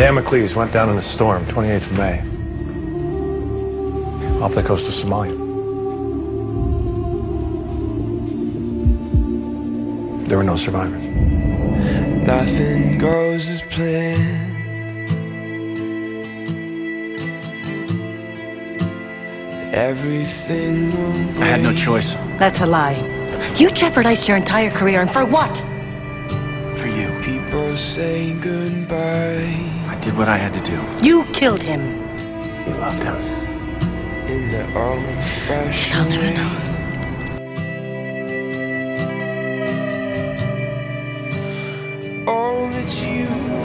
Damocles went down in a storm, 28th of May, off the coast of Somalia. There were no survivors. Nothing goes as planned. Everything will I had no choice. That's a lie. You jeopardized your entire career, and for what? For you. People say goodbye. I did what I had to do. You killed him. You loved him. In the arms of I'll never know.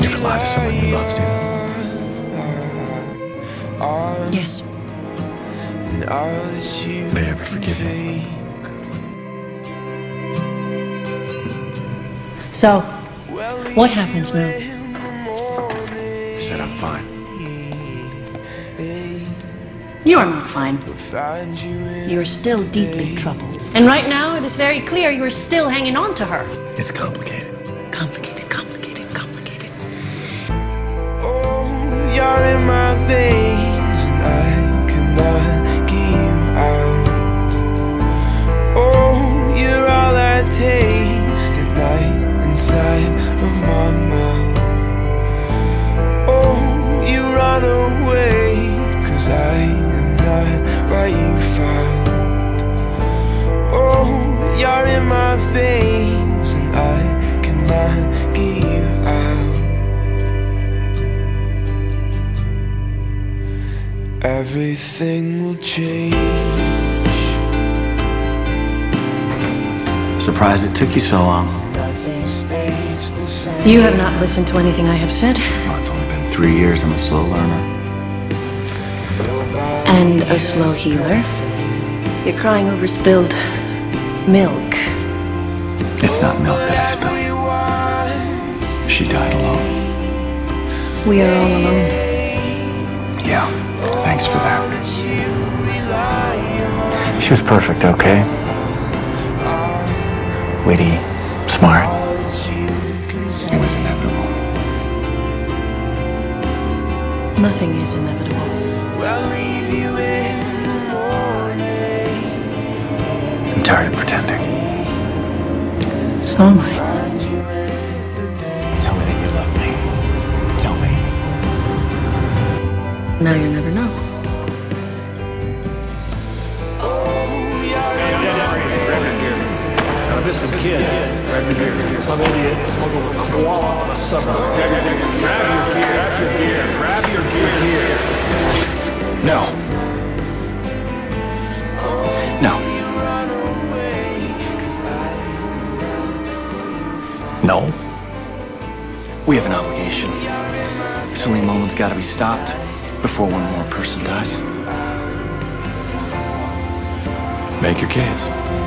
Never lie to someone who loves you. Yes. They ever forgive me. So, what happens now? I said I'm fine. You're not fine. You're still deeply troubled. And right now, it is very clear you are still hanging on to her. It's complicated. Complicated, complicated, complicated. Oh, you're in my veins, and I cannot get you out. Oh, you're all I taste at night inside of my mouth. Oh, you run away, cause I am not what you found. Oh, you're in my veins, and I knock you out. Everything will change. Surprised it took you so long. Nothing stays the same. You have not listened to anything I have said. Well, it's only been 3 years. I'm a slow learner. And a slow healer. You're crying over spilled milk. It's not milk that I spilled. She died alone. We are all alone. Yeah, thanks for that. She was perfect, okay? Witty, smart. It was inevitable. Nothing is inevitable. I'm tired of pretending. So am I. Now you never know. Now this is a kid. Some idiot smuggled a koala on a suburb. Grab your gear. No. No. No. We have an obligation. Saleem Owen's got to be stopped. Before one more person dies. Make your case.